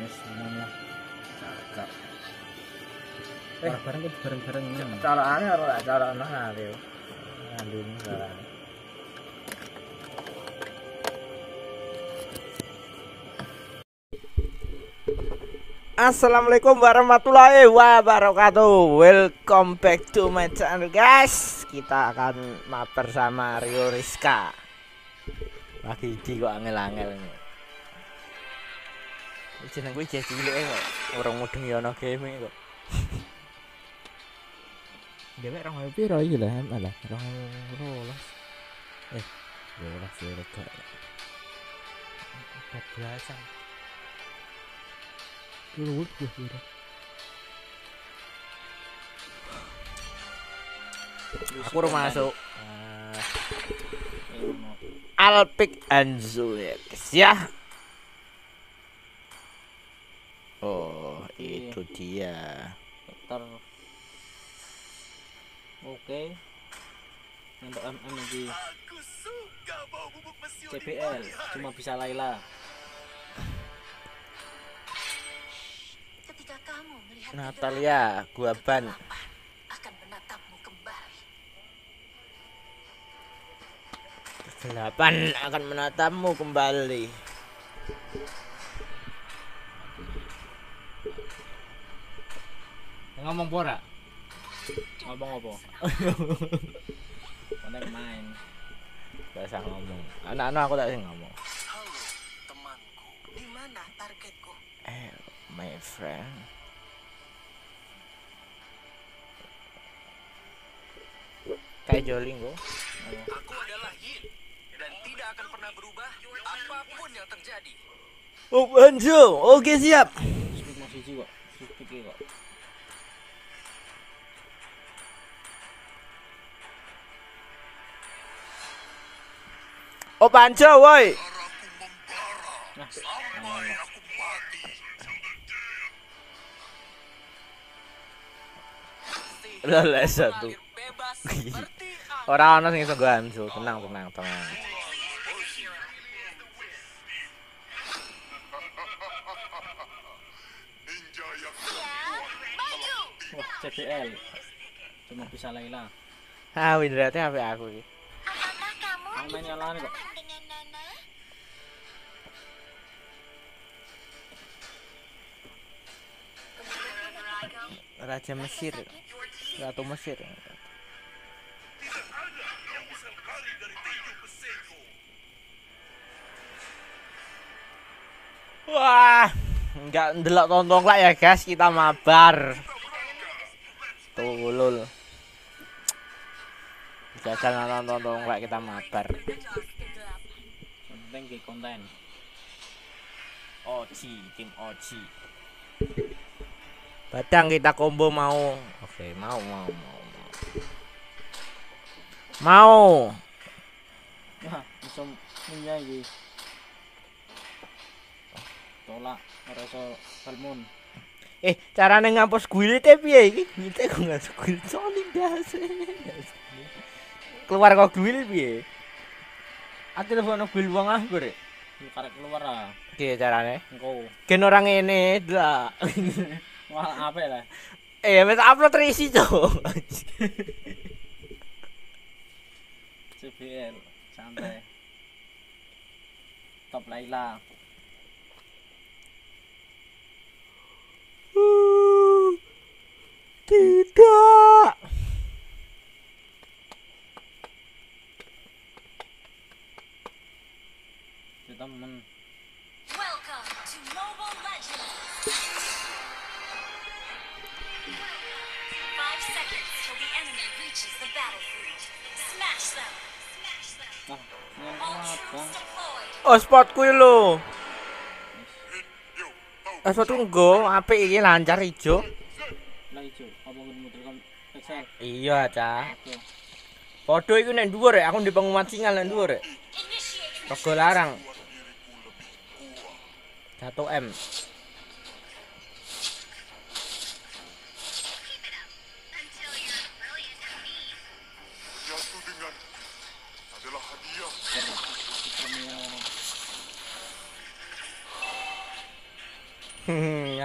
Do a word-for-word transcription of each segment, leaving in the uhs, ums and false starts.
Yes, namanya cakep. Eh, bareng itu bareng-bareng. Carane karo carane hale. Ngandung carane. Assalamualaikum warahmatullahi wabarakatuh. Welcome back to my channel, guys. Kita akan maper sama Rio Rizka. Lagi di kok angel-angel ini. Jeneng gue jadi cilik e kok. Urung mudeng ya ono game kok. Dewek dua ribu piro iki lah, malah dua ribu dua belas. Eh, dua ribu dua belas kok. empat belasan. Dulu gue kira. Aku udah masuk. Alpic Anzulet ya. Oh, itu dia. Bentar. Oke. Untuk M M lagi. C P L cuma bisa Laila. Ketika kamu melihat Natalia, gua ban. Akan menatapmu kembali. Kegelapan akan menatapmu kembali. Ngomong pora ngomong apa konek main biasa ngomong anak-anak aku tak sih ngomong. Halo temanku, di mana targetku? Eh, my friend, kayak joling kok. Aku adalah Yin dan tidak akan pernah berubah apapun yang terjadi. Oh, Banjo, oke siap. Speak masih jiwa, speak kok. Oh, Banjo, woi. Lele satu. Orang orang sing Banjo, tenang, tenang, tenang. Wah, C P L cuma bisa Laila. Ah, windrate H P aku iki. Main nyalain kok. Dengan Nana. Raja Mesir, Ratu Mesir. Wah, nggak ndelok tonton lah ya guys, kita mabar. Tolol. Jajan nonton dong kayak kita mabar. Penting di konten. Oci, tim Oci. Batang kita combo mau. Oke, okay, mau mau mau mau. Mau. Nah, bisa menjadi. Tolak rasa salmon. Eh, carane ngampus gulit e piye iki? Ngite kok nggak gulit soling dase. Keluar kok guil piye? Ati telepono guil wong ah, Gor. Karek keluar ah. Piye carane? Engko. Gen ora ngene, Dak. Wah, apik lah. Eh, wis upload terisi, Cuk. C P L santai. Top Laila. Tidak. Temen. Welcome to Mobile Legends. Five seconds till the enemy reaches the battlefield. Smash them. Smash them. All troops deployed. Oh, spot kuwi lho. Eh, spot nggo, apik iki lancar ijo. Lah ijo, apa model Excel? Iya, Cak. Podho iku nek dhuwur rek, aku ndek pengumuman singal nek dhuwur rek. Rego larang. Satu M. Jatuh dengan adalah hadiah.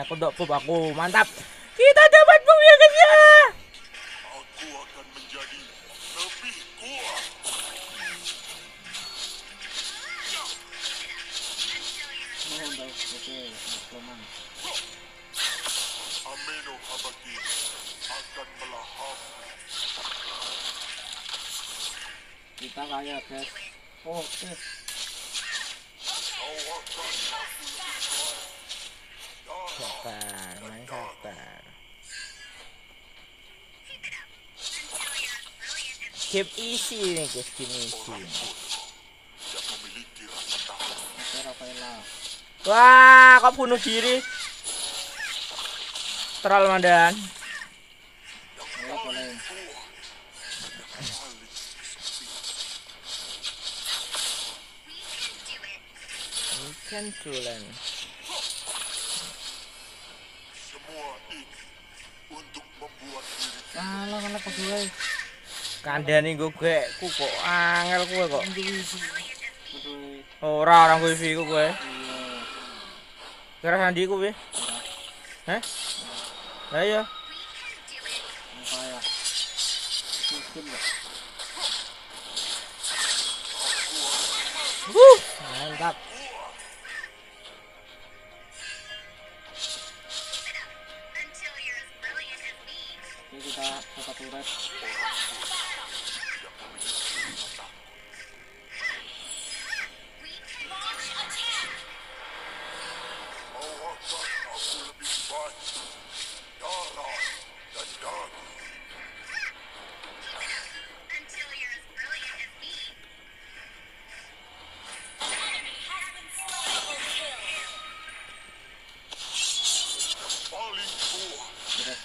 kodokku bangku, mantap. Kita dapat bom yang kerja. Aku akan menjadi lebih kuat. Ameno Habaki akan melahap. Kita kaya, guys. Oh, guys. Sabar, main sabar. Game easy nih, guys, game easy. Wah, kok bunuh diri? Terlalu mandan. Ikan tulen. Alah kena kedua. Kandani gue gue, ku kok angel gue kok. Ora orang gue sih gue. Kira sandi ku ya? Hah? Lah iya. Wuh, mantap. Ini kita kita turret.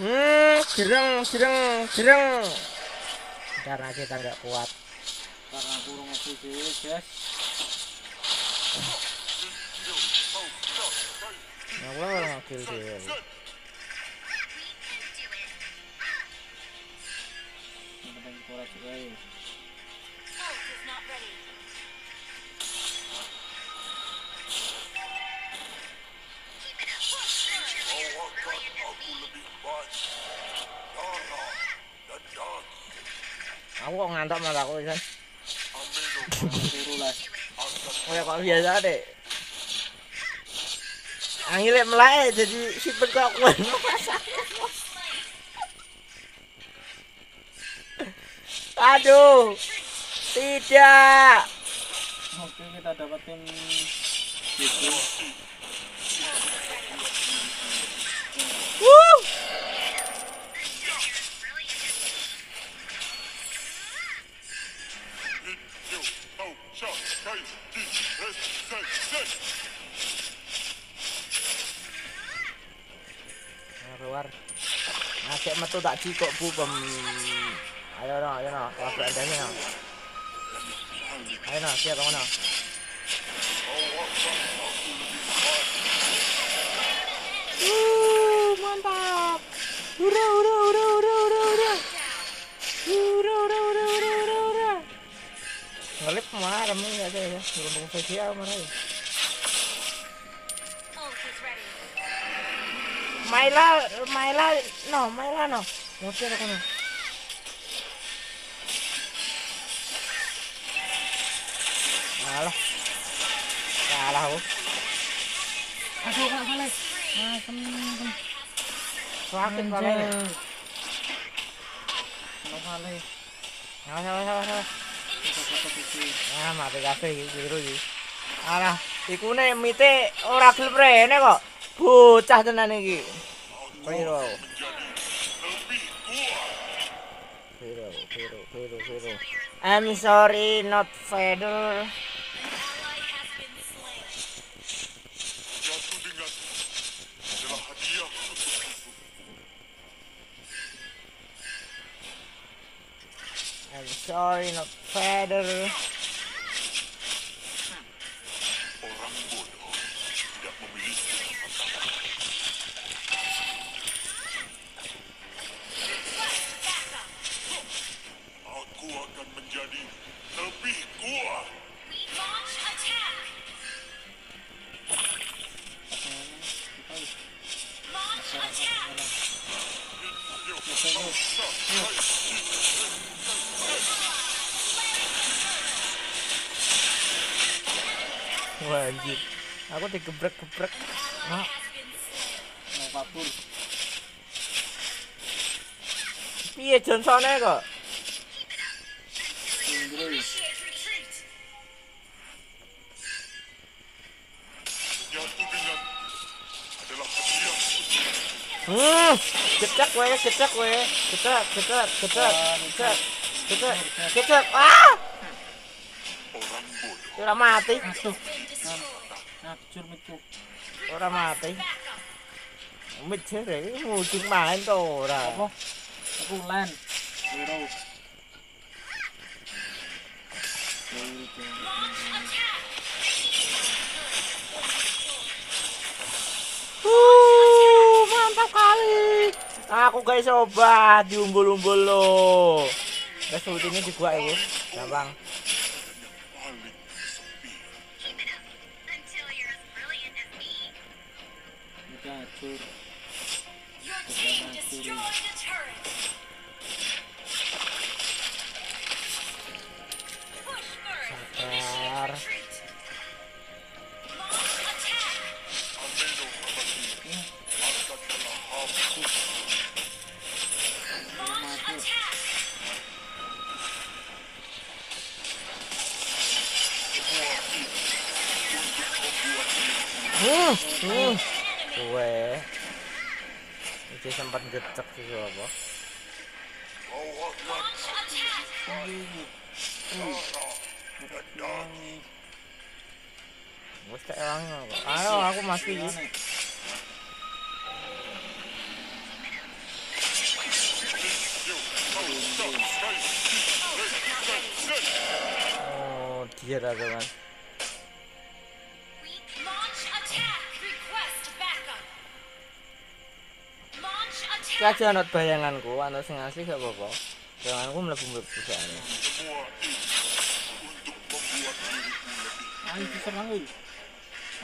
Hmm, jereng, jereng, jereng. Karena kita nggak kuat. Karena burung masih diri, guys. Nggak boleh orang kill dia. Aku kok ngantuk malah aku kan. Kayak kok biasa deh. Angin lek melek jadi sipet kok aku. Aduh. Tidak. Oke, kita dapetin gitu. Woo! Keluar masih metu tak cikok bu pem. Ayo no, ayo no, kalau adanya no. Ayo no, siap kamu no. Uh, mantap. Hurra, hurra, hurra, hurra, hurra, hurra. Hurra, hurra, hurra, hurra, hurra, hurra. Ngelip marah kamu nggak ada ya, burung sosial marah ya. Maila, Maila, no, Maila no. No quiero con él. Malah, malah aku. Aduh, kak Valai. Nah, temen-temen. Sakit Valai. No Valai. Salah, salah, salah, salah. Nah, mati kasih gitu sih. Alah, ikutnya mite orang gelbrene kok. Bocah tenan iki. Piro. Piro, piro, piro, piro. I'm sorry not fatal. I'm sorry, not father. Orang bodoh tidak memiliki kata-kata. Aku akan menjadi lebih kuat. We launch attack. Launch attack. Wajib, aku digebrek-gebrek. Nah, mau kabur. Piye Johnsone kok? Hmm, kecak weh, kecak weh, kecak, kecak, kecak, kecak, kecak, kecak. Ah! Orang mati. Hancur micuk. Orang mati. Micuk rek ngucing main to ora. Apa? Bulan. Hero. Uh, mantap kali. Aku guys coba diumbul-umbul lo. Guys ultinya di gua itu. Gampang. Your team destroyed the turret. Push for it. Retreat. Launch attack. Launch attack. Hmm. Hmm. Weh, itu sempat getek sih apa? Bocah elangnya apa? Ayo, aku mati. Oh, dia ada kan? Kaca not bayanganku, atau sing asli gak apa-apa. Bayanganku mlebu-mlebu jane. Ayo diserang woi.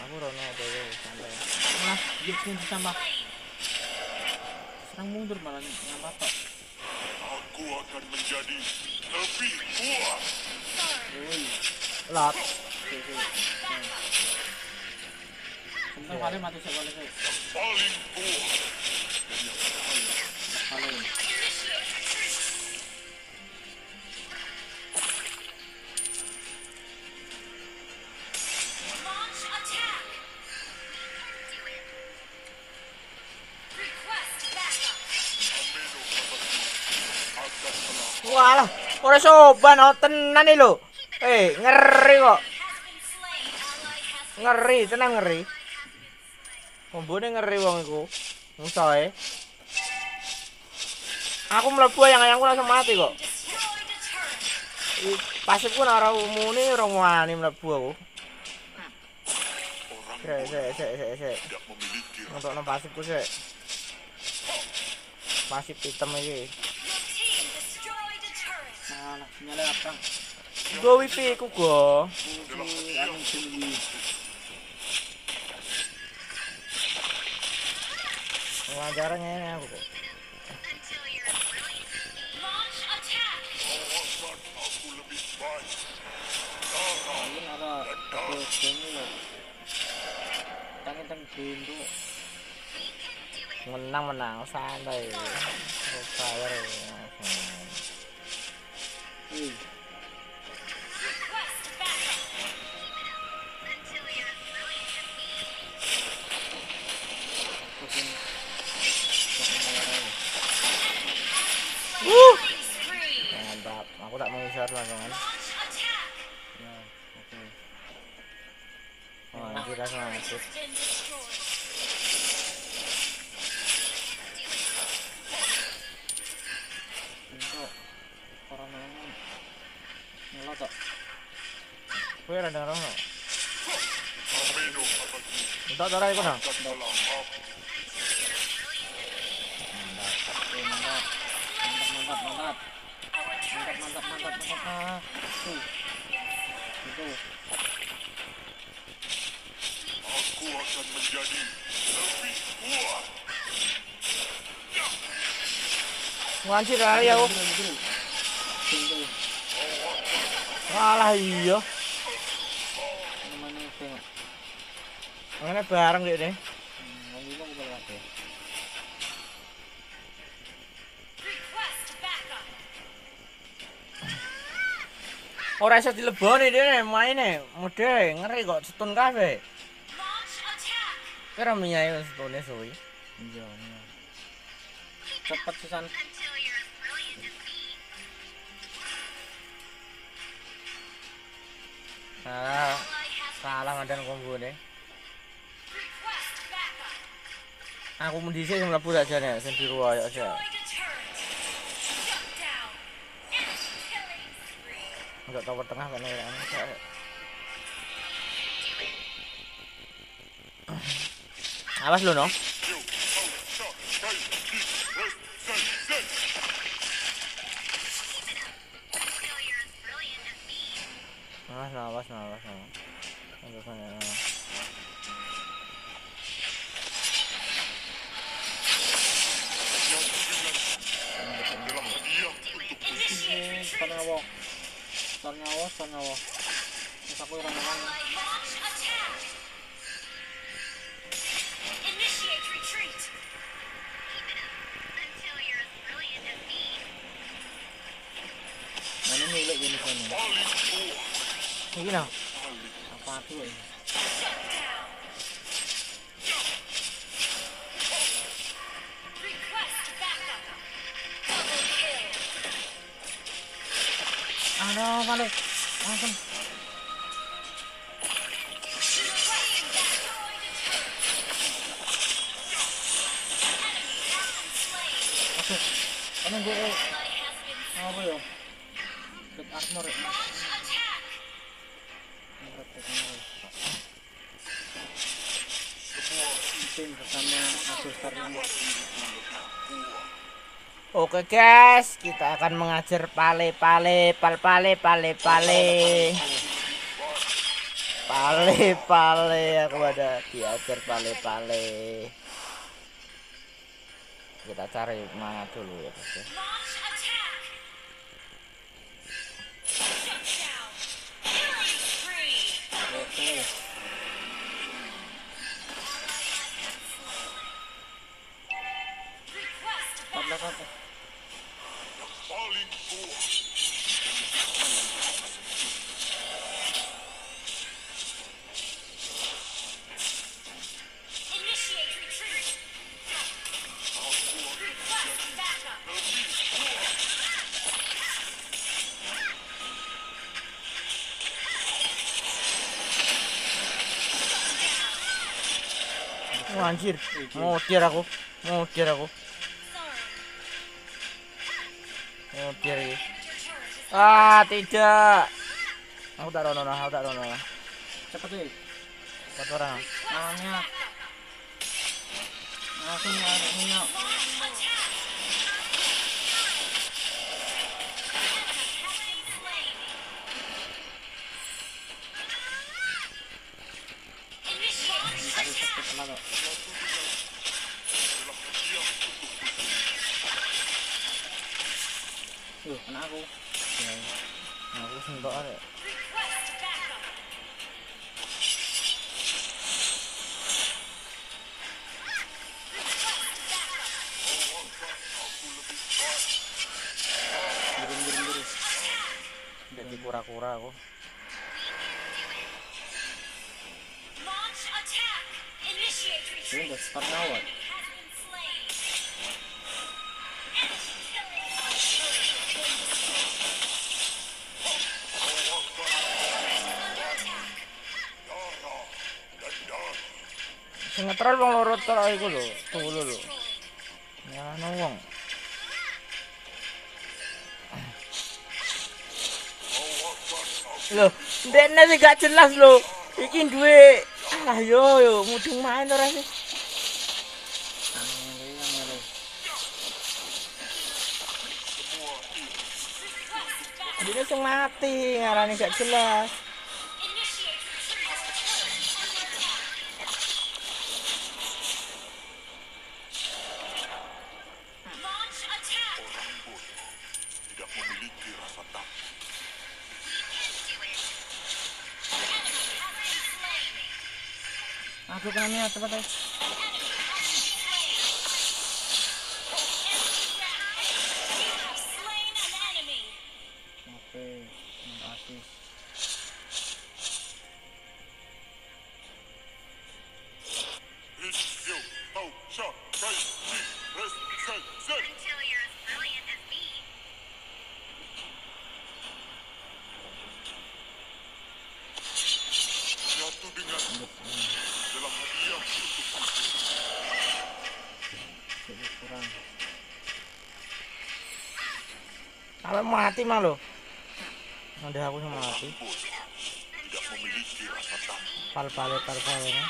Aku rono dhewe santai. Nah, iki sing ditambah. Serang mundur malah nyampah tok. Aku akan menjadi lebih kuat. Woi. Lah. Sampai kali mati sekali woi. Paling kuat. Walah, ora soban tenan iki lho. Eh, ngeri kok. Ngeri, tenang ngeri. Kombone ngeri wong iku. Musuhe. Aku mlebu ayang-ayangku langsung mati kok. Pasifku ora umune ora wani mlebu aku. Sek, sek, sek, sek, sek. Untuk nang pasifku sek. Pasif hitam iki. Nah, nyala apa? Go W P ku go. Ngajarannya ini aku kok. Launch attack. Aku lebih baik. Ini ada ini loh. Tangan-tangan bintu. Menang-menang santai. Power. Wih. Uh. Mantap, aku tak mau share langsung kan. Ya, oke. Oh, kita sama masuk. Untuk orang No lo fuera no, no, no. Đó, đó đây con hả? Aku akan menjadi lebih kuat. Ngancir aja aku. Malah iya. Mana bareng dia nih. Orang saya dileboni dia main nih, mode ngeri kok setun kafe. Kira menyayang setunnya suwi. Cepat Susan. Salah, salah ngadan kombo nih. Aku mendisi yang lapor aja nih, sendiri ruang aja. Enggak tahu tengah kan ya. Awas lu noh. Awas, awas, awas. Nyawa, nyawa. Bisa aku orang lain. Initiate retreat. Until you're as brilliant as me. Mana nilai unicornnya? Ini nah. Apa tuh ini? No, vale, langsung. Oke, kanan gue apa ya? Big armor ya. Tim bersama Asustar. Oke guys, kita akan mengajar pale pale pal pale pale pale pale pale aku ada diajar pale pale. Kita cari mana dulu ya guys. Anjir, mau tiar aku, mau tiar aku, mau tiar ini. Ah tidak, aku tak rono, aku tak rono. Cepat deh, cepat orang. Nanya, aku nanya. Aku aku sentuh ada jadi kura-kura aku. Ini udah start awal. Ngetrol wong loro tok iku lho, tulu lho. Nyalahno wong. Loh, dene sih gak jelas loh. Iki duwe alah yo yo mudeng main ora sih. Dene sing mati ngarane gak jelas. Aku kena minyak cepat guys. Oke, terima kasih. Kalau mati mah lo, udah aku sama mati. Pal palet pal palenya.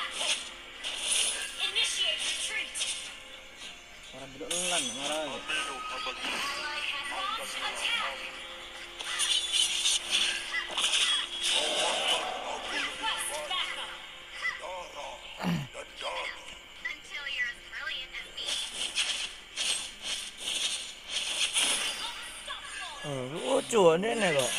Orang beduk elan marah. Lucu ini nih kok.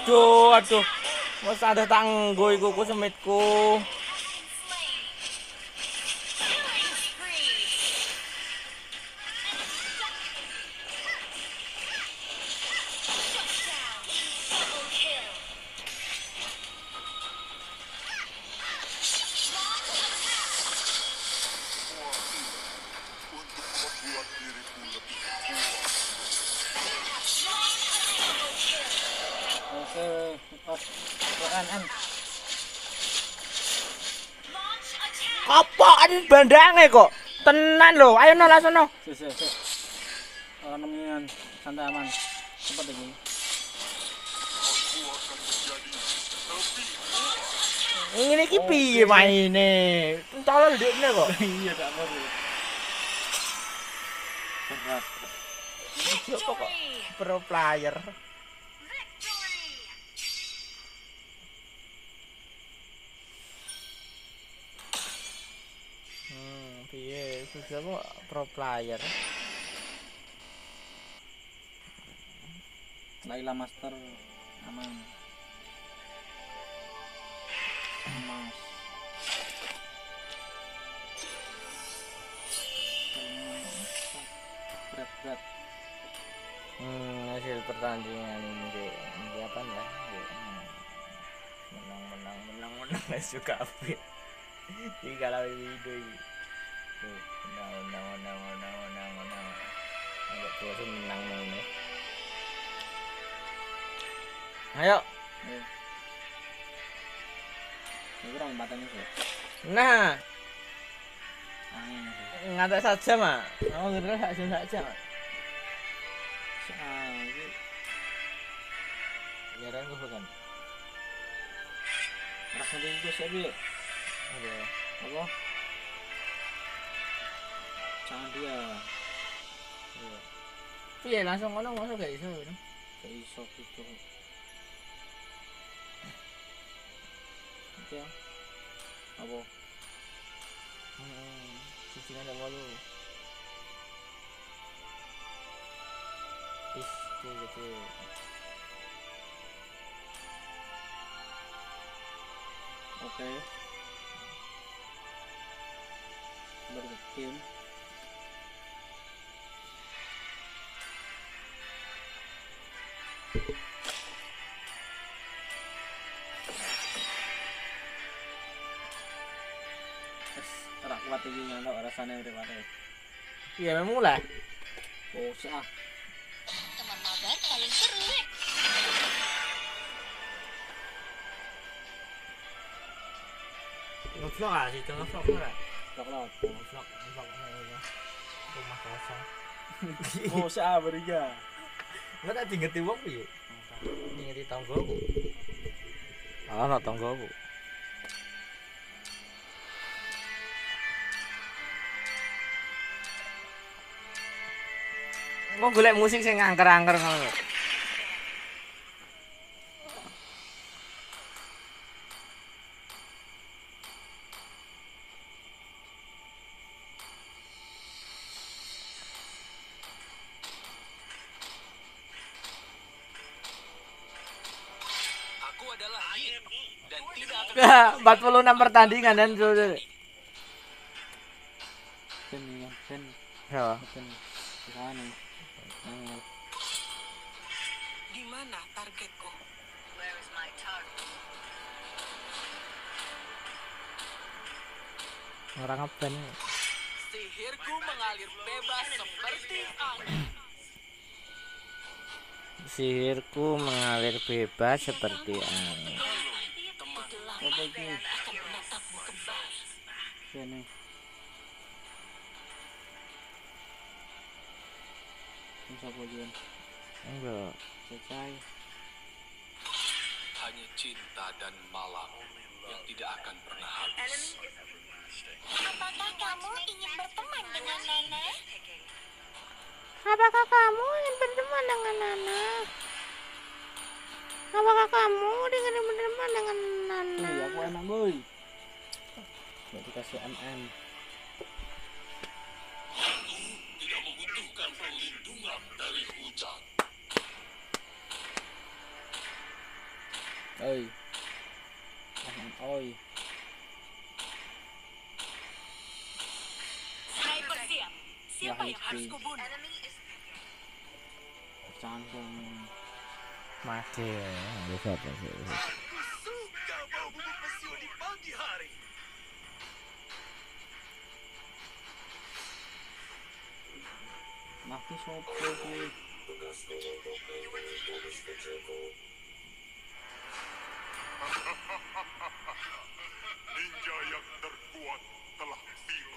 Aduh, aduh, mas ada tangguh iku semitku. Apaan bandangnya kok? Tenan loh, ayo no langsung no. Si si si. Orang nemuin santai aman. Cepat lagi. Ini kipi main ini. Tolong duitnya kok. Iya tak mau. Berat. Siapa kok? Pro player. Iya, susah kok pro player. Laila master aman. Mas. Berat berat. Hmm, hasil pertandingan ini apa ya? Menang menang menang menang guys juga fit. Tiga lawan video ini. No no no no no no no. Agak tua sih menang ini. Ayo. Ini kurang batangnya sih. Nah. Ngatak saja mak. Oh kira saja saja mak. Ah ini. Jarang gue bukan. Rasanya itu siapa? Ada. Apa? Jangan dia. Iya langsung ngono ngono gak iso ngono. Gak iso gitu. Oke. Apa? Hmm, sisi ada walu. Is gitu. Oke. Bergerak. Tak kuat giginya loh, rasanya udah mati. Iya memang lah. Bosan. Teman mabar paling seru. Ngevlog ah sih, ngevlog lah. Ngevlog, ngevlog, ngevlog aja. Rumah kosong. Bosan beriga. Nggak ada tinggal tiwong bi. Tinggal di tanggoku. Ah, nak tanggoku. Kok golek musik sing angker-angker ngono. Aku adalah Jin dan tidak akan empat puluh enam pertandingan dan dulu. Senian, sen. Ya. Senian. Di mana targetku? Where is my target? Orang apa nih? Sihirku mengalir bebas seperti angin. Sihirku mengalir bebas seperti angin. Apa itu? Sini. Siapa Juan? Enggak. Selesai. Hanya cinta dan malam yang tidak akan pernah habis. Apakah kamu ingin berteman dengan Nana? Apakah kamu ingin berteman dengan Nana? Apakah kamu ingin berteman dengan Nana? Iya, aku enak boy. Nggak dikasih M M. Oi, oi. Sniper siap. Siapa yang harus kubunuh? Cancel. Mati. Besok besok. Aku suka bau bubuk pesio di pagi hari. Mati sopo kuwi. Ninja yang terkuat telah tiba.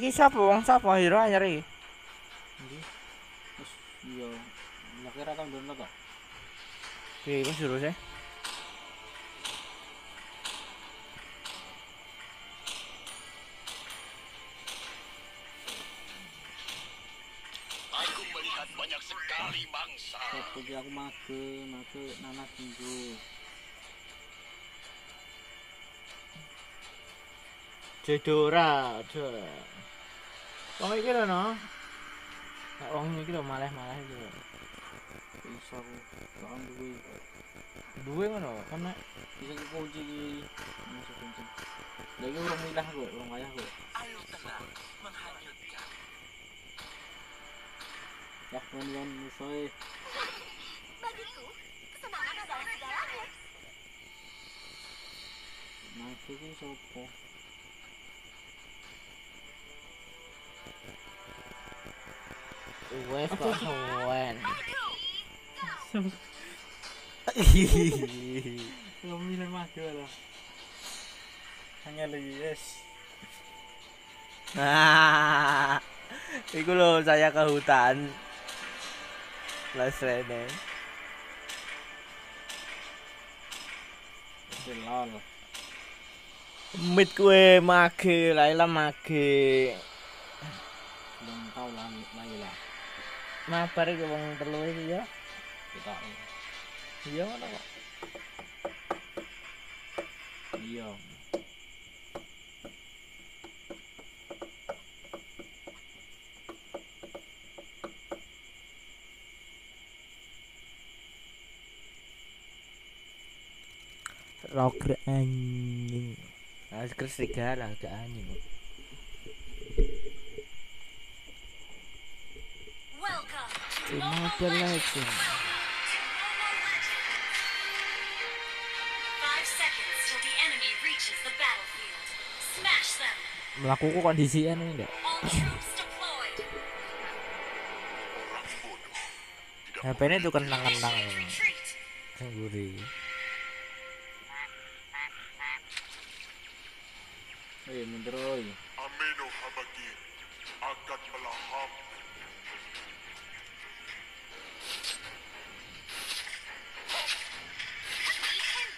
Iki sapa wong sapa hero anyar iki? Nggih. Wis yo nek ora kan bener kok. Oke, wis terus ya. Jadi aku mage, mage Nana tinggu. Jedora, jedora. Wong iki lho no. Nek wong iki lho malah-malah iki lho. Iso wong duwe. Duwe ngono, kena iso kunci iki. Masuk kunci. Lah iki urung milah kok, urung ayah kok. Ayo tenang, menghanyutkan. Ya pun musuh. Bagiku, kesenangan adalah segalanya. Mati ini sopo. Wes kok sowan. Ngomong ini mati lah. Hanya lagi yes. Ah, itu loh saya ke hutan. Last rene. Lol. Mit kue mage, Laila mage. Belum tahu lah Laila. Mabar iki wong telu iki ya. Ketake. Iya ngono kok. Iya. Roger anjing. Roger serigala agak anjing. Welcome to to Mobile Legends. five seconds till the enemy reaches the battlefield. Smash them. Melakukan kondisi anu enggak? H P-nya itu kenang-kenang cemburi. Eh, mundur oi. Ameno habaki akat pelahap.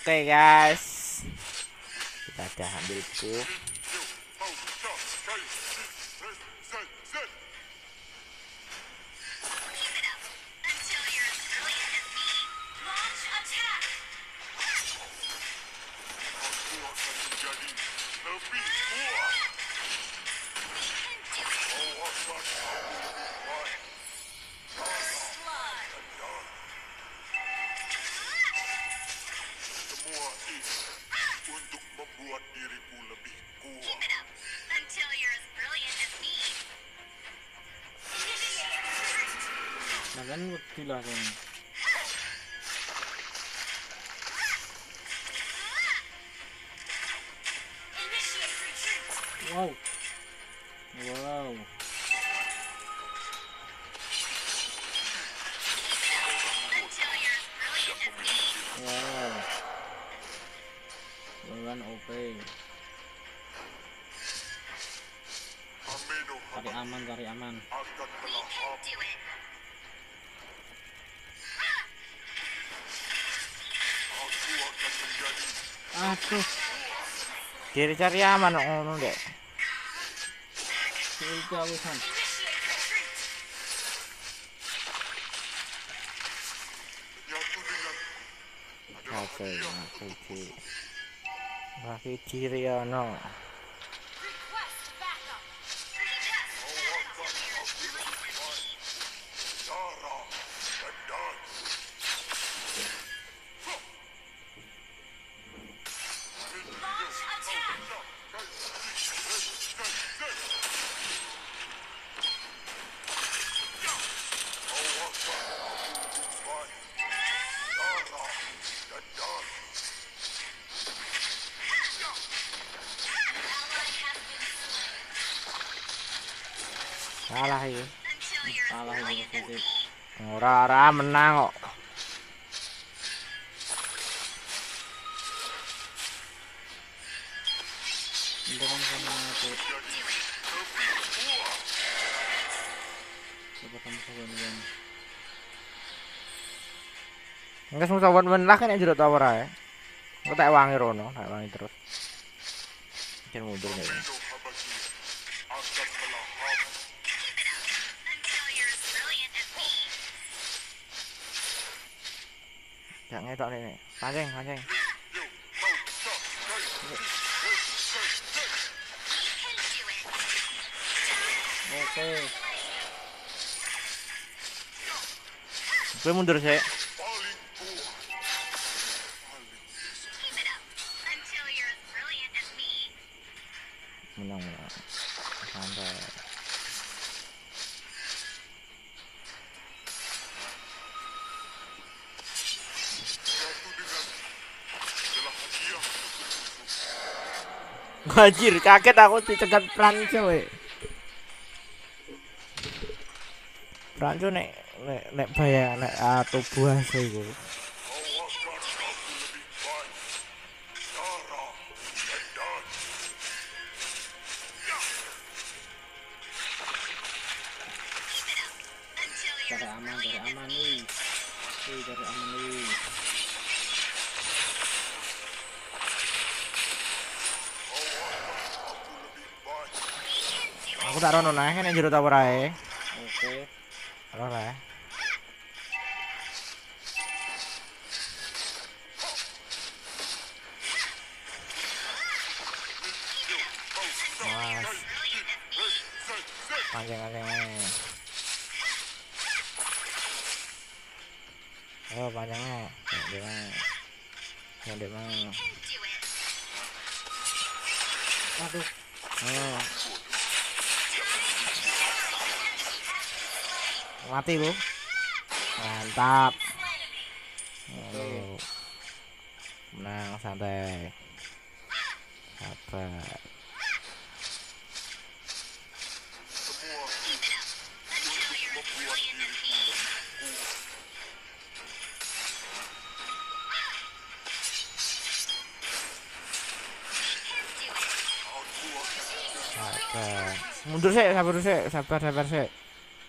Oke guys, kita ada ambil itu. Gila kan. Wow. Wow. Wow. Beneran O P. Cari aman, cari aman. Aduh, diri cari aman ngono dek. Sudah wisan. Oke, oke. Bagi diri ono. Salah ya, salah ini positif. Ora-ora menang kok. Dorong sama aku. Coba kamu sawan-sawan. Enggak semua sawan-sawan lah kan yang jero tower ae. Kok tak wangi rono, tak wangi terus. Jangan mundur ya. Jangan ngetok nih, pancing, pancing. Oke. Gue mundur sih. Menang, menang. Sampai. Anjir, kaget aku dicegat Pranco we. Pranco nek nek nek bahaya nek tubuh asli iku. cari aman, cari aman nih. Wih, cari aman nih. Aku tak rono nah, kan yang juru tower aja. Oke. Rono ya. Panjang-panjang aja. Oh, panjangnya. Gimana? Ya demang. Aduh. Oh. Mati, Bu. Mantap. Oh. Menang santai. Sabar. Mundur sih, sabar sih, sabar sabar sih.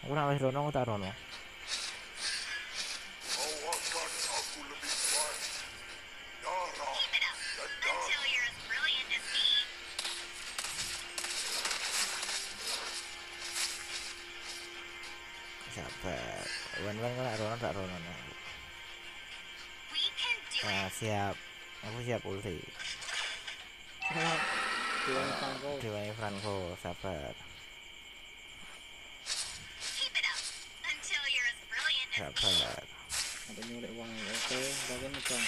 Aku nak wis rono, aku tak rono. Sabar. Wan-wan kok nak rono tak rono. Nah, siap. Aku siap ulti. Dewa Franco. Dewa Franco, sabar. Sabar. Ada nyulik uang. Oke, bagian uang.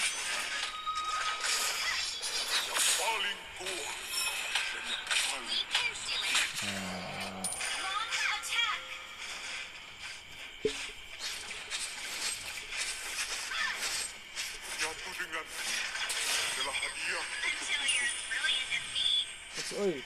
Oi. Oh.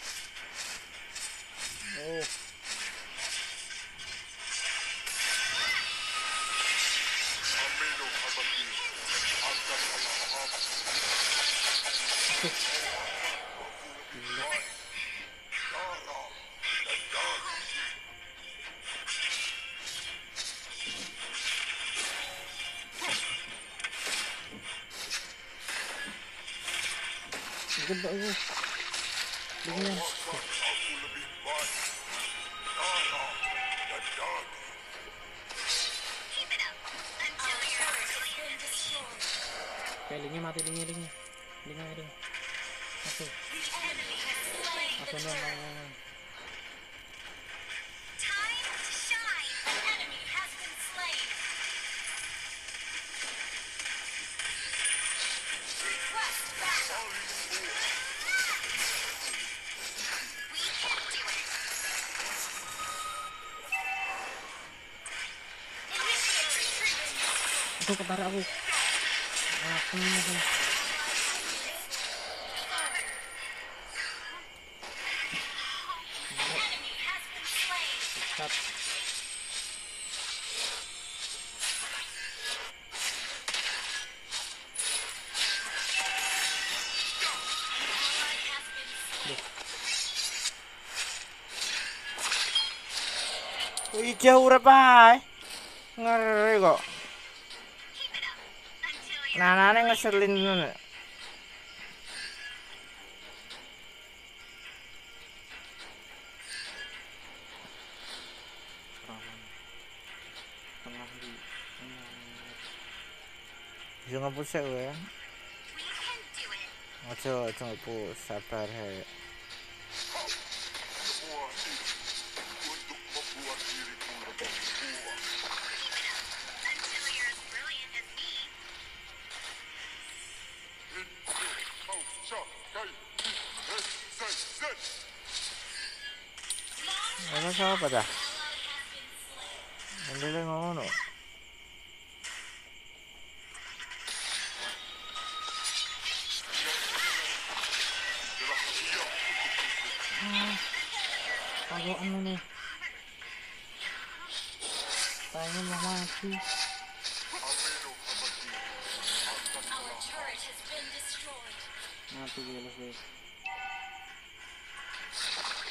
Linknya mati, linknya, linknya, linknya, linknya. Oke, aku nonton. Aku kebar aku. Aku aku. Cepat. Wih, jauh repai. Ngeri kok. Nana ini ngeselin dulu. Bisa ngepush ya gue. Ojo, ojo ngepush, sabar he. Mana siapa dah? Mendeleng ngono. Aduh, anu nih. Tanya mau mati. Mati gila sih. Oke,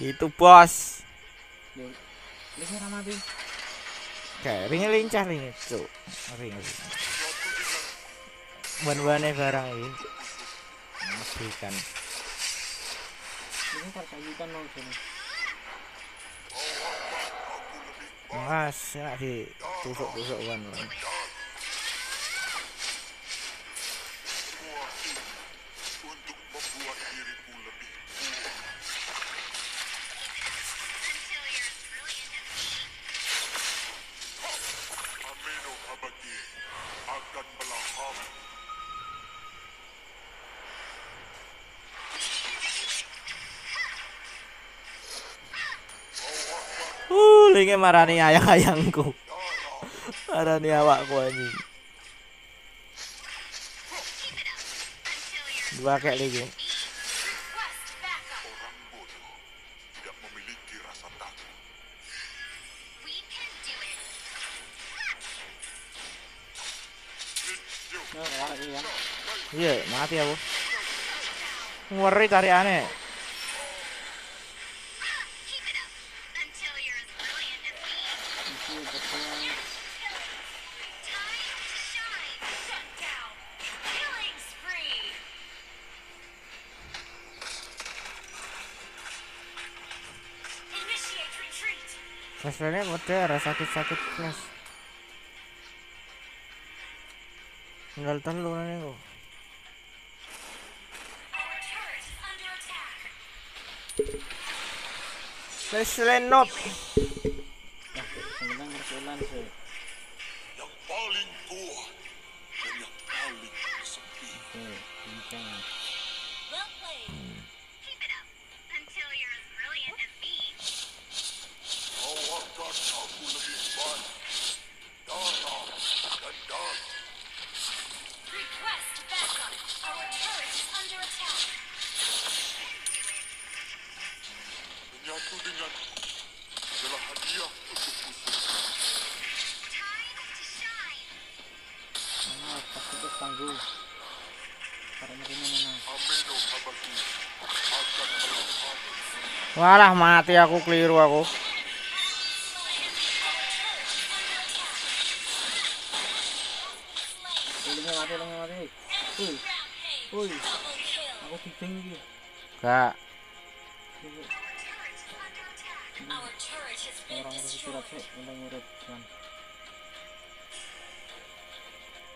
Gitu bos. Bisa mati. Kayaknya lincah nih, cuk. Ring. Ban-bannya barang ini. Matikan. Ini kan kajikan loh sini. Mas, enak ditusuk-tusuk ban. Ini marani ayang-ayangku, marani awakku anjing. Dua kek lagi. Iya, mati aku. Ngeri tarik aneh. Flashbangnya udah rasa sakit-sakit flash. Tinggal telur nanti kok. Flash lenop. Yang paling kuat dan yang paling sepi. Walah mati aku, keliru aku. Gak.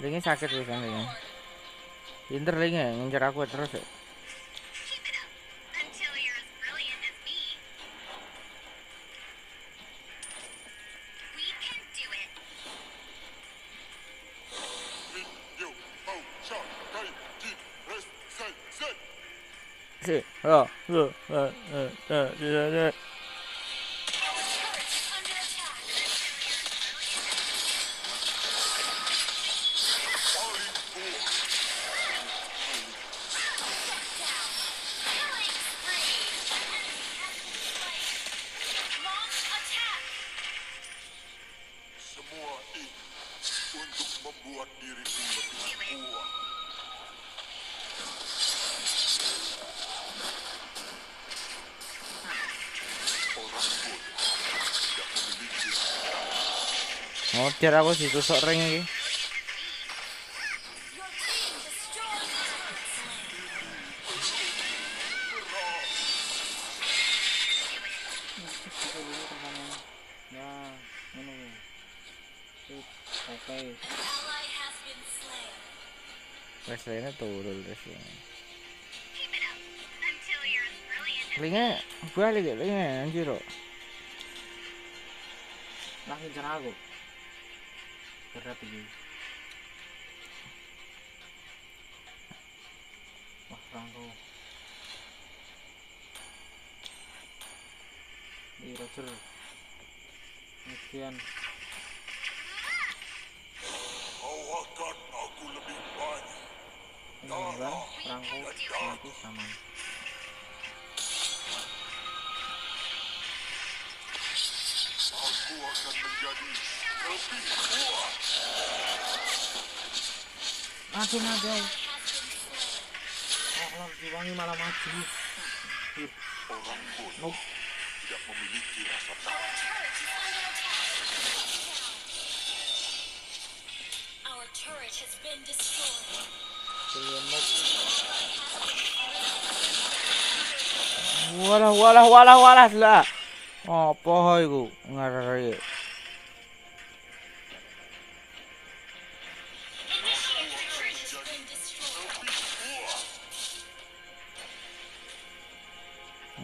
Lingnya sakit sih kan lingnya. Pinter lingnya ngincer aku terus ya. Oh, oh, oh, oh, oh, oh. Ngotir aku sih tusuk ring ini. Wrestlernya turun wrestlernya. Ringnya balik ringnya anjir kok. Langsung cerah aku. Berat ini. Wah, rangko. Ini Roger. Kemudian. Awakan aku lebih banyak. Ini bang, rangko nanti sama. Aku akan menjadi lebih kuat. Aduh, aduh. Oh, Wangi malah maju. Orang bodoh tidak memiliki rasa takut. Our turret has been destroyed. Walah walah walah walah lah. Apa iku ngeri.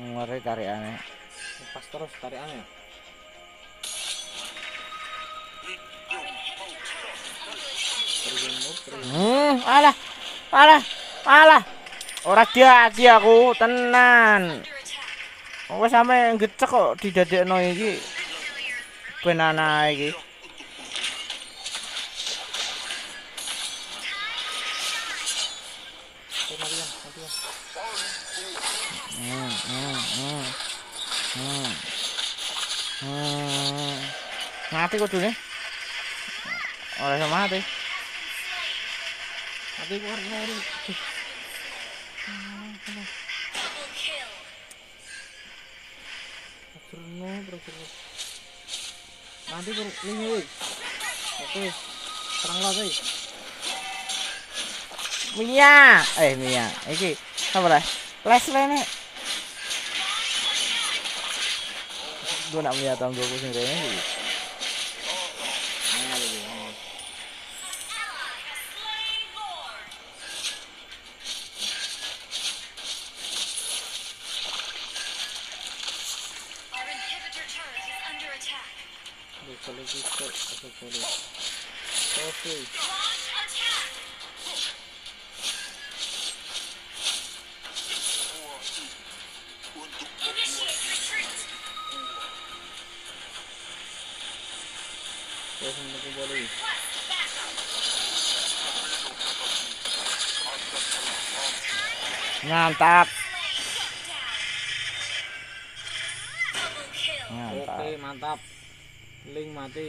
Ngeri tarik aneh. Lepas terus tarik aneh. Hmm, alah, alah, alah. Ora diadi aku tenan. Wes sampe ngecek kok didadekno iki. Ben Nana iki. Mati kudune. Ora iso mati. Mati ku ora ngeri. Bruno, Bruno. Mati ku ini woi. Oke. Serang lagi. Mia, eh Mia. Iki apa lah? Leslene. Gua nak melihat tanggo ku sing rene iki. Mantap. Mantap. Oke, mantap. Link mati.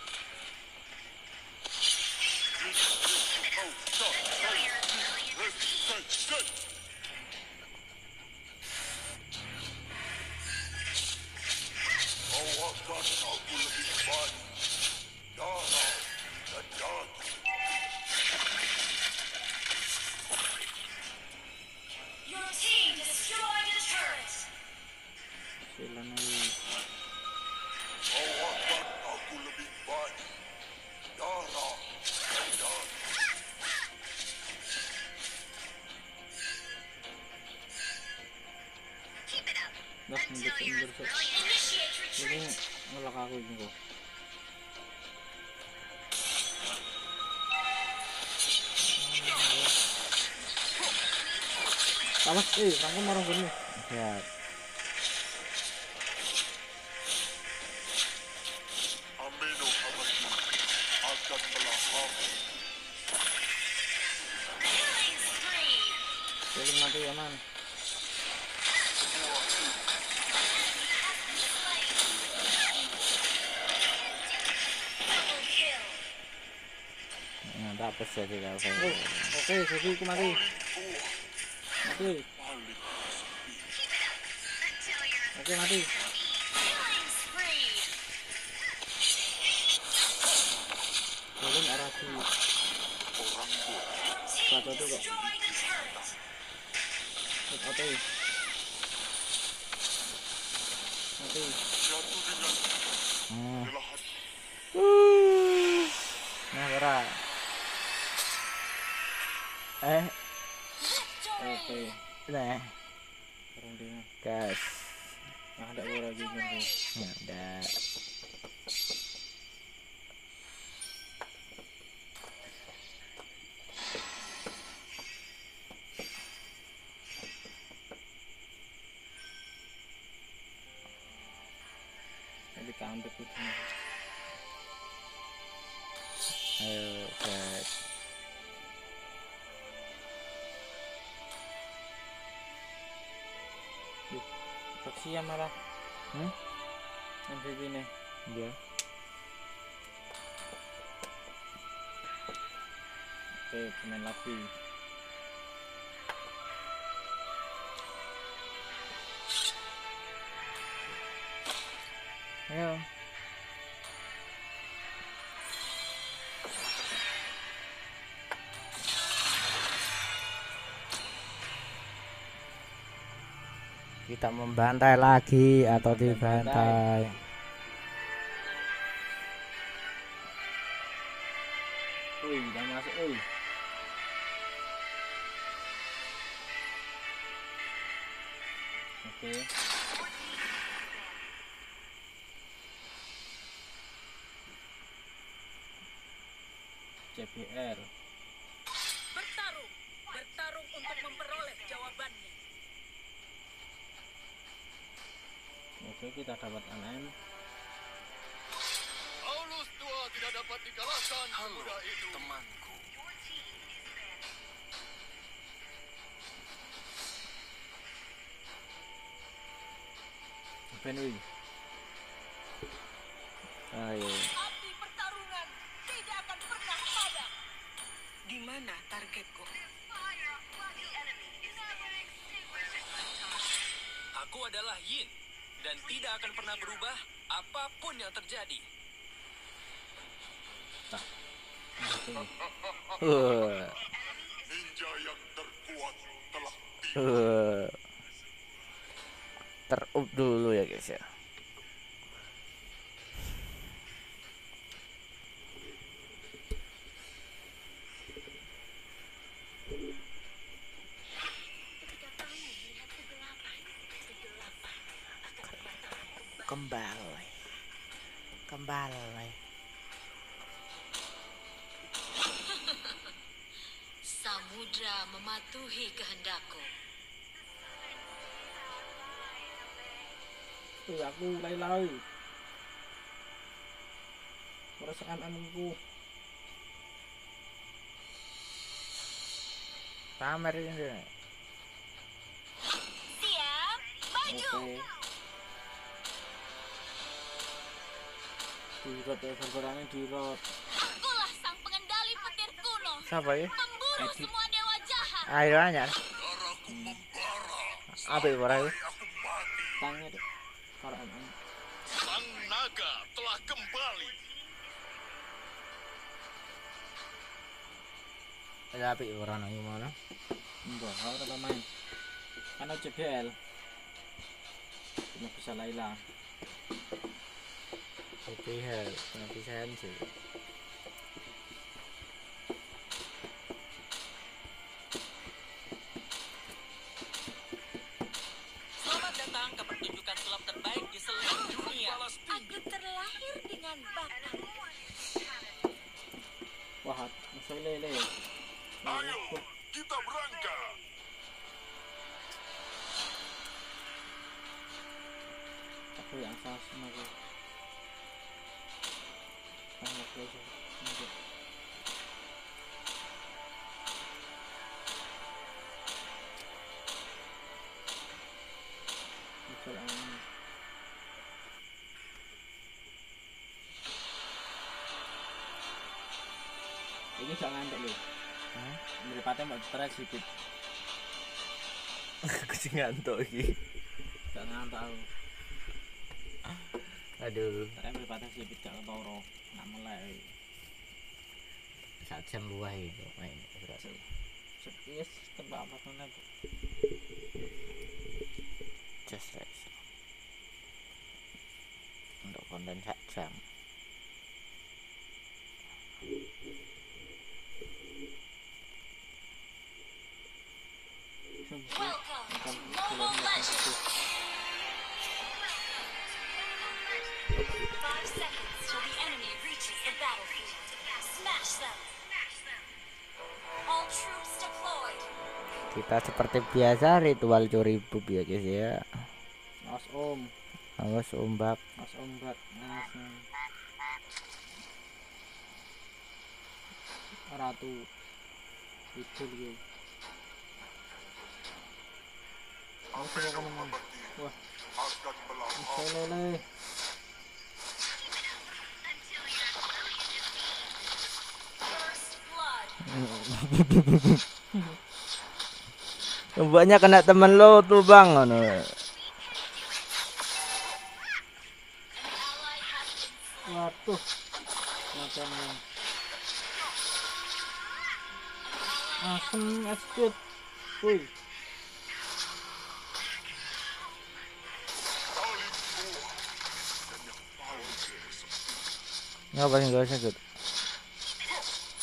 Awas, eh, kamu marah gini. Lihat. Amino abadi akan melahap. Belum mati ya man. Nah, dapat saja kalau saya. Oke, jadi aku mati. Mati. Oke mati. Belum arah di satu itu kok. Mati. Mati. Hmm. Nah gerak. Eh. Oke, nah, gas, nah, ada orang juga nih, ada. Jadi kampret itu. Ayo, gas. Siapa malah? Hmm? Nanti ini. Iya. Oke, pemain Lapi. Ayo. Kita membantai lagi atau dibantai. Wih, udah masuk. Wih. Oke. C P R. Bertarung, bertarung untuk memperoleh jawabannya. Oke, kita dapat A N M. Aulus tua tidak dapat dikalahkan. Halo, itu temanku. Penui. Ayo. Api pertarungan tidak akan pernah padam. Di mana targetku? Aku adalah Yin. Dan tidak akan pernah berubah apapun yang terjadi. Nah. Uh. Ninja yang terkuat telah tiba. Uh. Terup dulu ya guys ya. Kembali, kembali. Samudra mematuhi kehendakku. Tuh aku lelai, perasaan anakku. Pamer ini. Siap, maju. Dirot ya, berbarangnya dirot. Akulah sang pengendali petir kuno. Siapa ya? Memburu Edi. Semua dewa jahat. Ayo anyar. Apa ya barang ya? Tangnya deh. Sang naga telah kembali. Ada apa ya barang yang mana? Enggak, kalau kita main karena C B L nggak bisa Laila. Oke, hal penapisan sih. Selamat datang ke pertunjukan sulap terbaik di seluruh dunia. Aku terlahir dengan bakat. Wah, masih lele. Ayo, kita berangkat. Aku yang salah semuanya. Ini jangan ngantuk loh. Hah? Meripatnya mau stres sedikit. Aku sih ngantuk iki. Jangan ngantuk. Aduh, saya meripatnya sedikit gak ketoro. Nak mulai saat jam dua itu main berasa sepias tempat apa tuh nak just right untuk konten saat jam kita seperti biasa ritual curi bub ya guys ya. Awas om, awas ombak, awas ombak. Ratu itu dia. Wah, selele. Banyak kena temen lo tuh bang. Waduh, macamnya asem ascut, woi. Ngapain gak sakit?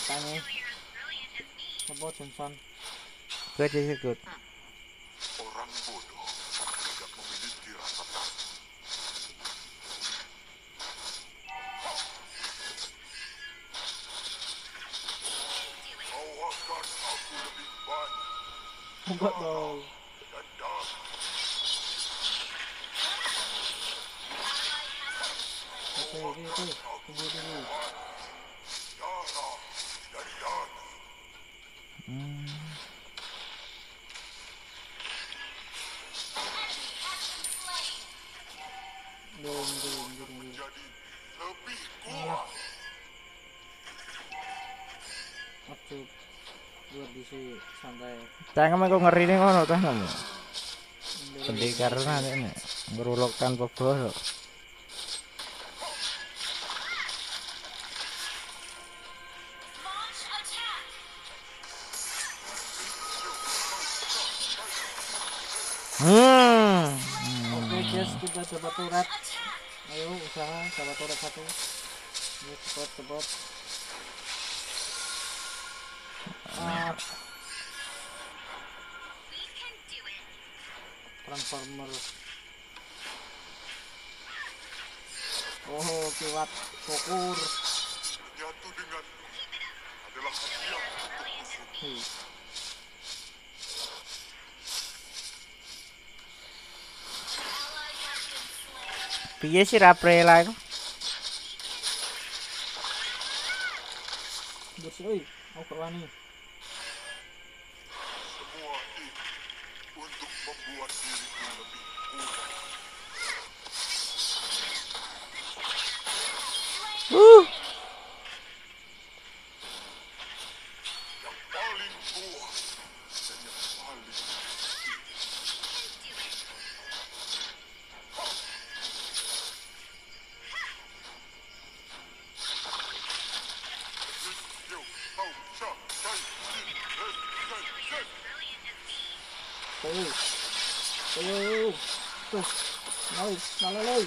Tanya. Ngebot Johnson. Gak sakit. Orang bodoh tidak memiliki rasa takut. Tawarkan aku lebih banyak. Enggak dong. Oke oke oke. Hmm. Belum belum belum lebih kuat. Oke, buat disu santai. Tangan aku ngeri nih ngono tanganmu. Sedih karena ini berulok tanpa peluru. Hmm. Oke guys, kita coba turret. Ayo usaha coba turret satu. Ini support support. Ah. Transformer. Oh, kuat fokus. Jatuh dengan adalah hadiah. Hmm. Piye sih raprela itu? Bersih, mau perlani. Semua ini untuk membuat diriku lebih kuat. Uh. Yang paling kuat dan yang paling tuh, mau, malah lagi.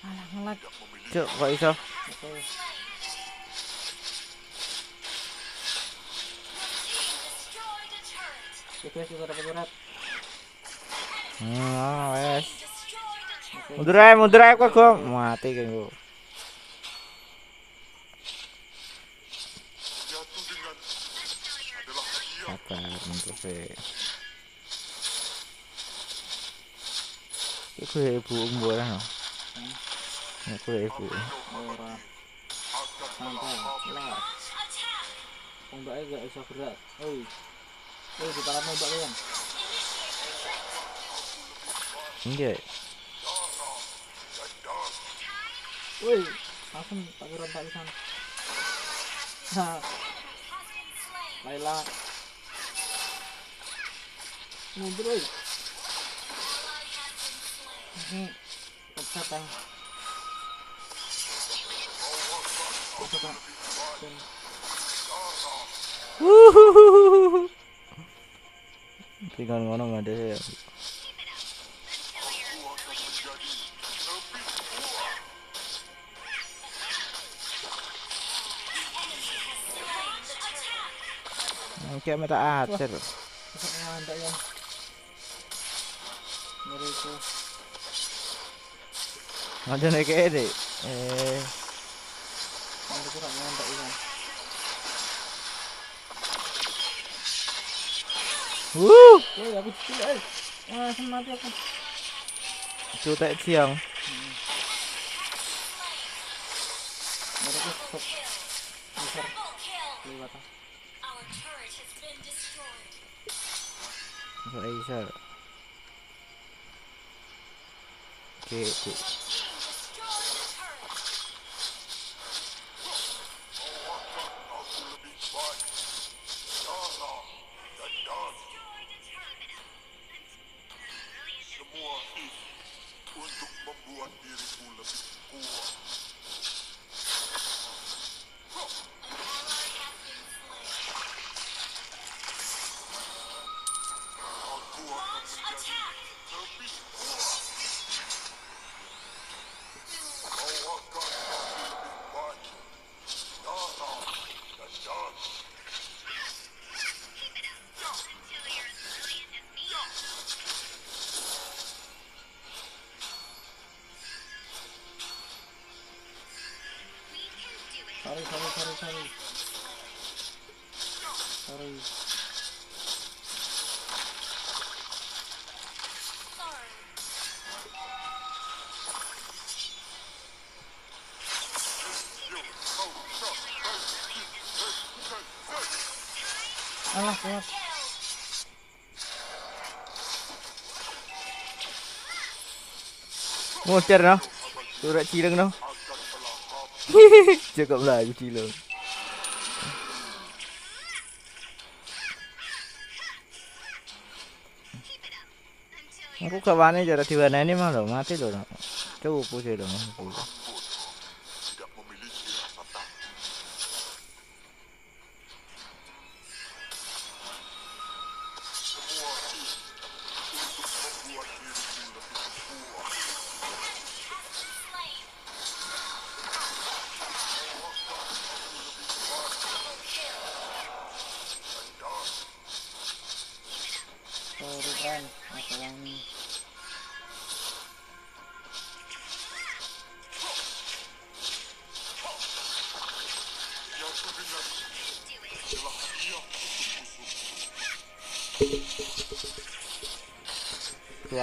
Alah ngelag. Cuk, kok iso? Oke, kita dapat urat. Nah, wes. Mundur ae, mundur ae kok gua mati kan gua. Iku ibu umur ana. Iku ibu. Ora. Lah. Ombake gak iso gerak. Oi. Oi, ditarik ombak kan. Nggih. Oi, aku tak gerak tak iso. Ha. Laila. Mundur oi. Ini pecat yang tinggal ngono nggak ada ya. Oke, minta acer. Mereka ada naik ede. Eh. Aku kurang nonton ini. Wuh. Woi, aku kecil. Ah, semati aku. Cutek siang. Heeh. Mereka sok. Besar. Lewat. Our turret has been destroyed. Raisa. Oke, oke. Oke, sorry. Sorry. Alah, keluar. Monster noh. Surat cileng noh. Cukup lah aku cileng. Aku kawannya cara diwarna ini mah loh, mati loh. Coba pusing dong.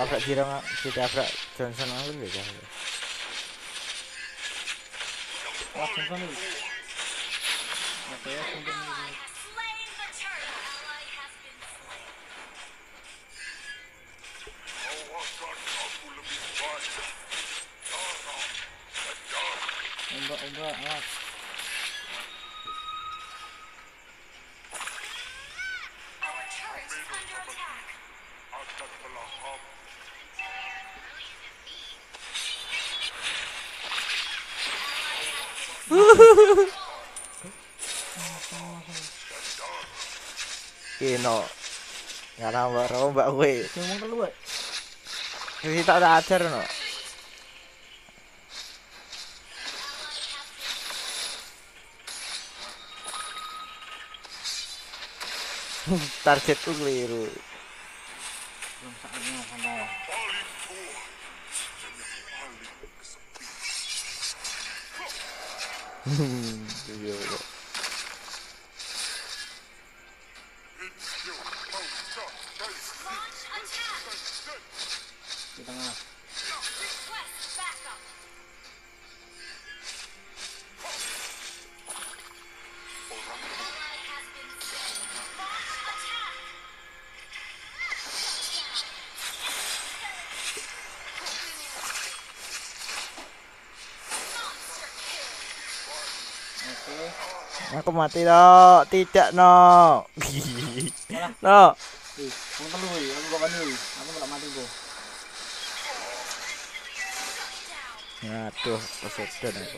Agak kira mak, kita agak Johnson aja deh dah. Wah, Johnson ni. Macam ya, Johnson ni. Ombak, ombak, alat. Kino ngarang rombak kowe. Ngomong keluar. Wis tak tak ajar no. Targetku keliru. Belum saatnya santai. Hehehe. Aku mati no, tidak no. No. Ih, aku telu iki, aku gak mati. Aku gak mati kok. Aduh, kesedan aku.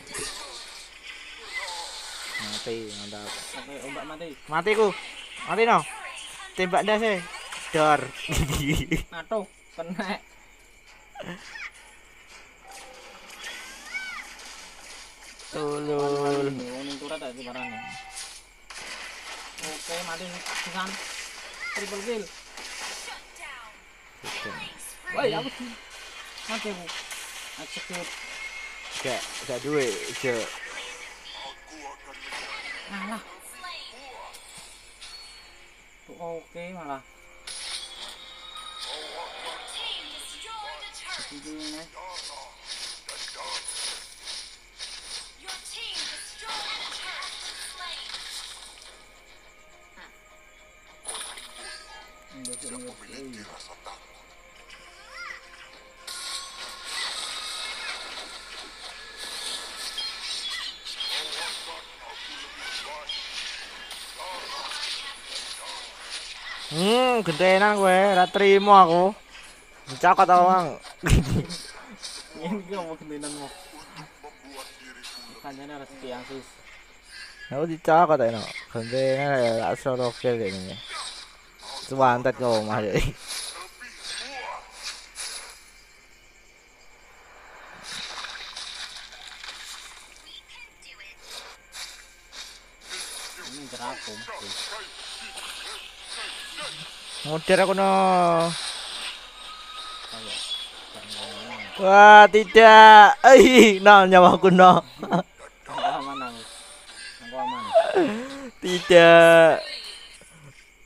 Mati, mantap. Oke, ombak mati. Mati ku. Mati no. Tembak ndas e. Dor. Aduh, kena. Tolol. Oke, mati pisan. Triple kill. Woi, aku sih. Mati aku. Execute. Kayak enggak duwe, je. Malah. Tuh oke malah. Ini Hmm, gentenan gue, gak terima aku. Dicakot tau bang. Ini gak mau gentenan mau. Tanyanya rezeki yang sus. Aku dicakot ya no. Gentenan ya gak solo kill kayaknya. Suantet kau mah jadi. Ini terakum. Modar aku no. Wah tidak, eh, no nyawa aku no. Aman, aku aman. Tidak.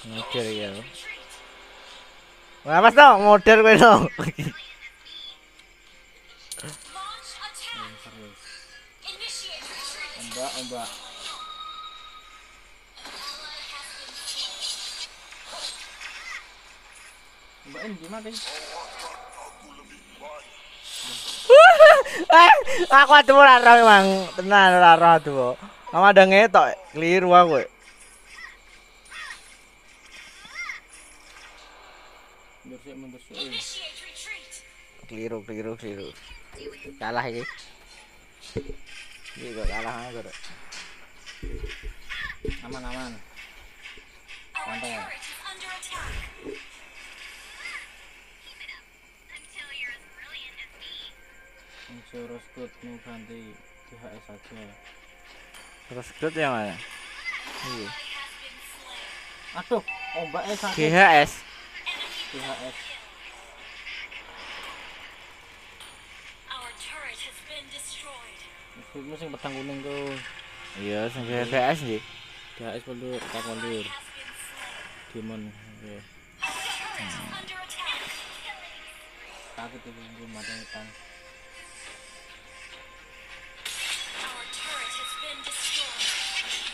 Ngeder ya lo. Ngapas dong, ngeder kowe dong. Ombak, ombak. Ombak ini gimana sih? Aku atuh ora ro emang, tenan ora ro atuh. Mama ada ngetok keliru aku. Keliru, keliru, keliru. Kalah ini. Ini kok kalah aku. Aman, aman. Santai. Terus kutmu ganti H S saja. Terus kut yang mana? Ini. Aduh, ombaknya sakit. G H S. G H S. Itu sing pedang kuning tuh. Iya, sing G H S nggih. G H S mundur, tak mundur. Demon. Nggih. Takut dibunuh mati tang.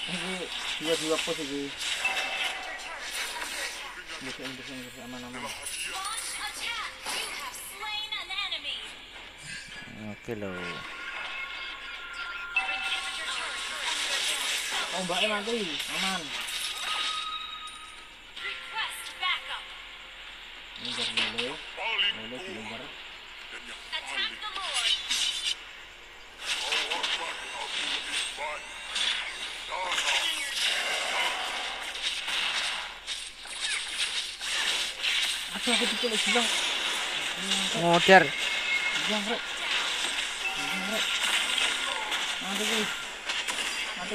Ini dua dua pos ini. Bukan bukan bukan aman aman. Oke lo. Ombaknya mati, aman. Lempar dulu, dulu lempar. Aku ditulis bilang ngoder bilang rek rek mati guys mati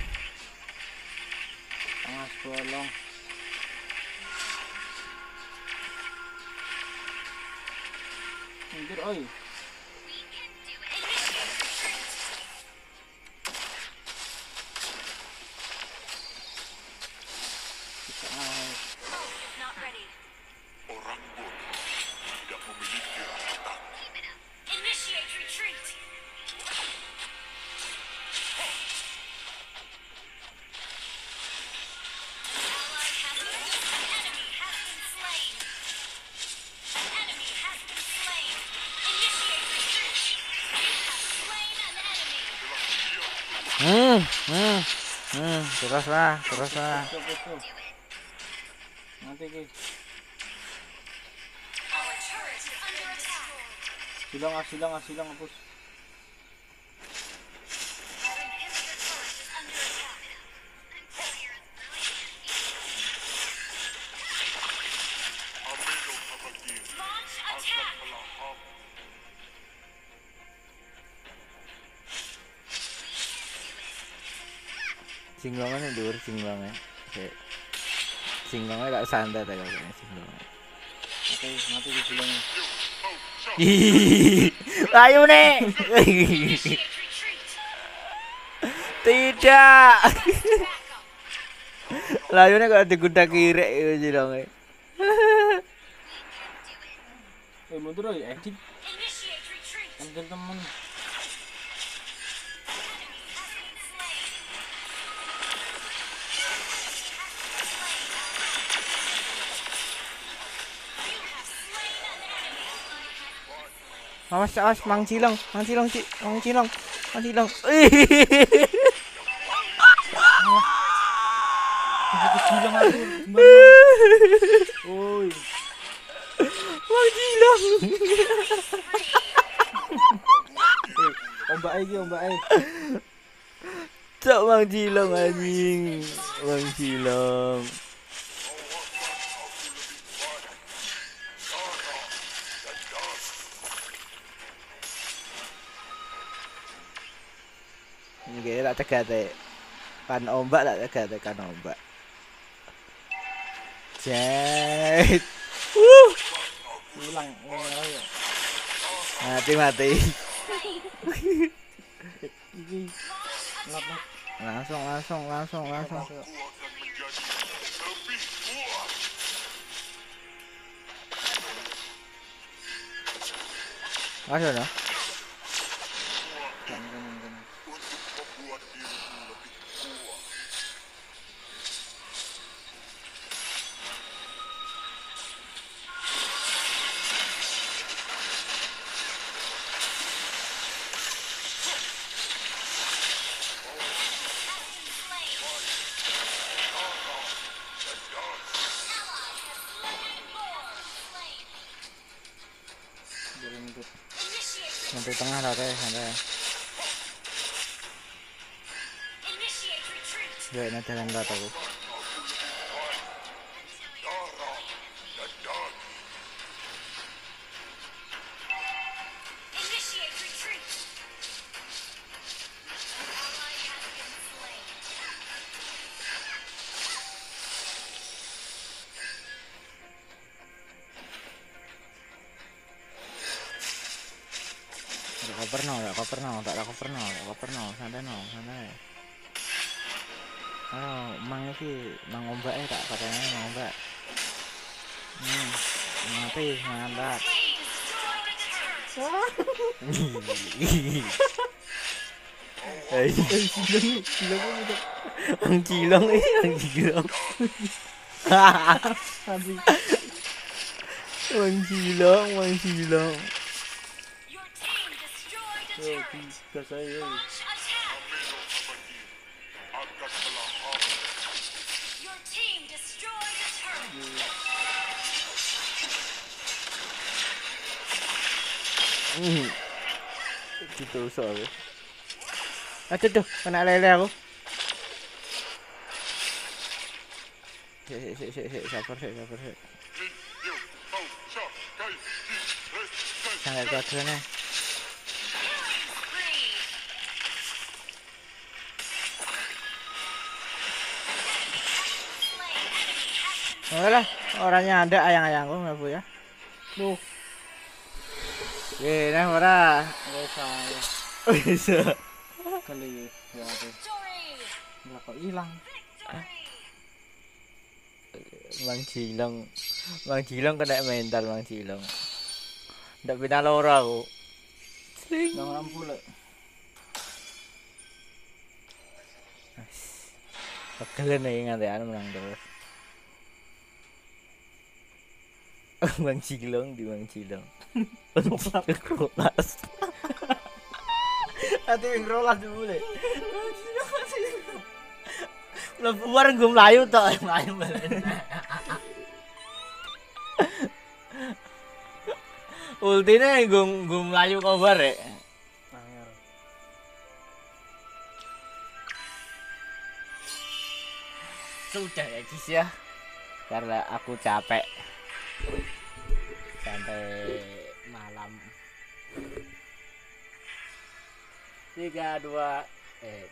tangas bolong minggir oi Hmm, hmm, hmm, terus lah, terus lah. Nanti guys. Silang, silang, silang, hapus. Singlangannya dur, singlangnya, kayak singlangnya tak santai tak kalau singlangnya. Oke, mati di singlangnya. Ayo nih. Tidak. Layunya kalau digudak kiri itu singlangnya. Eh, mundur aja, edit. Ambil teman. Awas, awas, Mang Cilong, Mang Cilong, Ci, Mang Cilong, Mang Cilong. Cilong aku, oi. Mang Cilong. Ombak lagi, ombak lagi. Cak Mang Cilong anjing, Mang Cilong. Gini tak cegah teh, kan ombak tak cegah teh kan ombak. Jet, uh, hilang, mati mati. Langsung langsung langsung langsung. Apa dah? Sampai tengah lah teh, santai. Jauh nak jalan rata tu. Koper no, tak koper no, tak ada koper no, tak koper no, santai no, santai. Oh, mang ni, mang ombak eh tak, katanya mang ombak. Hmm, mati, mantap. Hei, cilong, cilong itu, ang cilong eh, ang cilong. Hahaha, habis. Ang cilong, ang cilong. Yo, kita saya. Hmm, kita usah. Aduh, tu, kena lelak aku. Sih, sih, sih, sih, sabar, sih, sabar, sih. Sangat kuat kan? Bolehlah, orangnya ada ayang-ayangku nggak bu ya? Tuh, ye, nah orang. Bisa, bisa. Kali ya, nggak kok hilang. Bang Cilong, Bang Cilong kena mental Bang Cilong. Tidak bina lora aku. Sering. Jangan lampu le. Kalian ingat ya, anu menang terus. Bang Cilong di Bang Cilong. Untuk kerolas. Nanti kerolas dulu deh. Belum keluar gue melayu tak, melayu balik. Ultinya gue gue melayu kabar ya. Sudah ya guys ya, karena aku capek. Sampai malam tiga dua eh